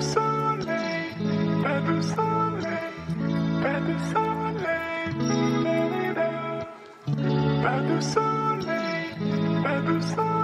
du soleil, pas du soleil, pas du soleil, pas du soleil, pas du soleil.